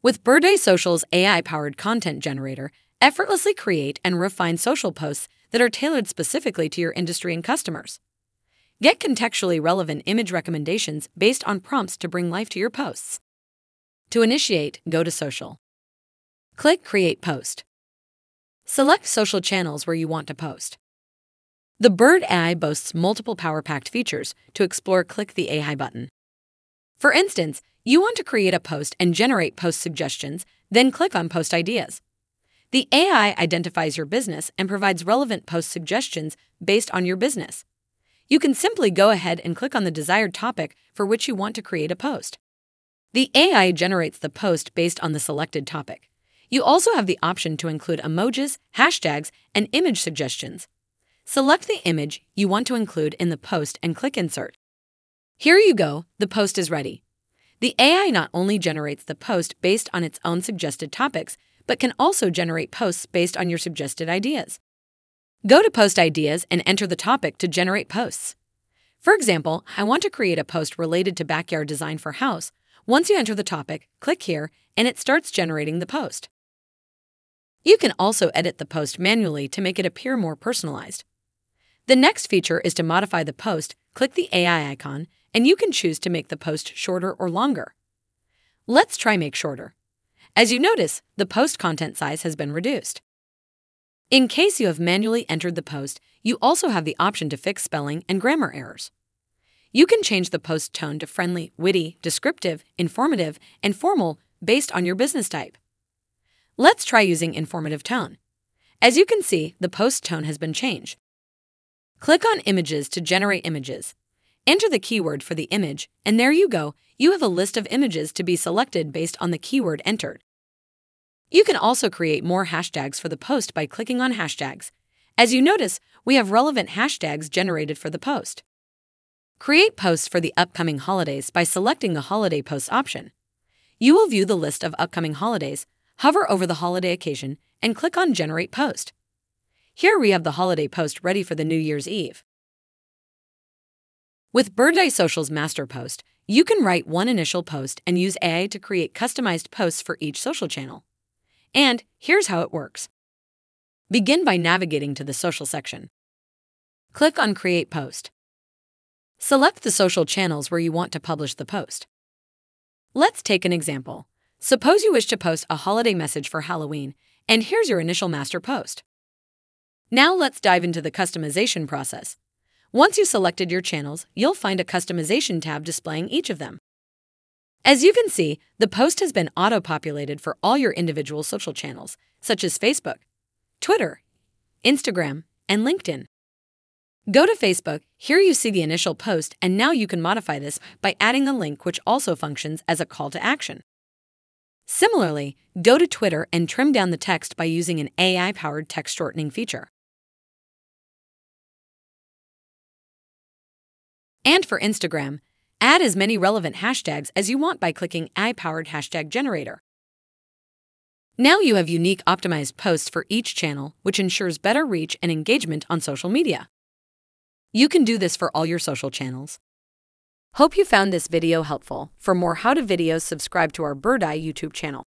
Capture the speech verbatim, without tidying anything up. With Birthday Social's A I-powered content generator, effortlessly create and refine social posts that are tailored specifically to your industry and customers. Get contextually relevant image recommendations based on prompts to bring life to your posts. To initiate, go to Social. Click Create Post. Select social channels where you want to post. The Bird A I boasts multiple power-packed features. To explore, click the A I button. For instance, you want to create a post and generate post suggestions, then click on Post Ideas. The A I identifies your business and provides relevant post suggestions based on your business. You can simply go ahead and click on the desired topic for which you want to create a post. The A I generates the post based on the selected topic. You also have the option to include emojis, hashtags, and image suggestions. Select the image you want to include in the post and click Insert. Here you go, the post is ready. The A I not only generates the post based on its own suggested topics, but can also generate posts based on your suggested ideas. Go to Post Ideas and enter the topic to generate posts. For example, I want to create a post related to backyard design for house. Once you enter the topic, click here, and it starts generating the post. You can also edit the post manually to make it appear more personalized. The next feature is to modify the post. Click the A I icon, and you can choose to make the post shorter or longer. Let's try make shorter. As you notice, the post content size has been reduced. In case you have manually entered the post, you also have the option to fix spelling and grammar errors. You can change the post tone to friendly, witty, descriptive, informative, and formal based on your business type. Let's try using informative tone. As you can see, the post tone has been changed. Click on Images to generate images. Enter the keyword for the image, and there you go, you have a list of images to be selected based on the keyword entered. You can also create more hashtags for the post by clicking on hashtags. As you notice, we have relevant hashtags generated for the post. Create posts for the upcoming holidays by selecting the Holiday Posts option. You will view the list of upcoming holidays, hover over the holiday occasion, and click on Generate Post. Here we have the holiday post ready for the New Year's Eve. With Birthday Social's Master Post, you can write one initial post and use A I to create customized posts for each social channel. And here's how it works. Begin by navigating to the Social section. Click on Create Post. Select the social channels where you want to publish the post. Let's take an example. Suppose you wish to post a holiday message for Halloween, and here's your initial master post. Now let's dive into the customization process. Once you've selected your channels, you'll find a customization tab displaying each of them. As you can see, the post has been auto-populated for all your individual social channels, such as Facebook, Twitter, Instagram, and LinkedIn. Go to Facebook, here you see the initial post, and now you can modify this by adding a link which also functions as a call to action. Similarly, go to Twitter and trim down the text by using an A I-powered text shortening feature. And for Instagram, add as many relevant hashtags as you want by clicking A I-powered hashtag generator. Now you have unique optimized posts for each channel, which ensures better reach and engagement on social media. You can do this for all your social channels. Hope you found this video helpful. For more how-to videos, subscribe to our Bird A I YouTube channel.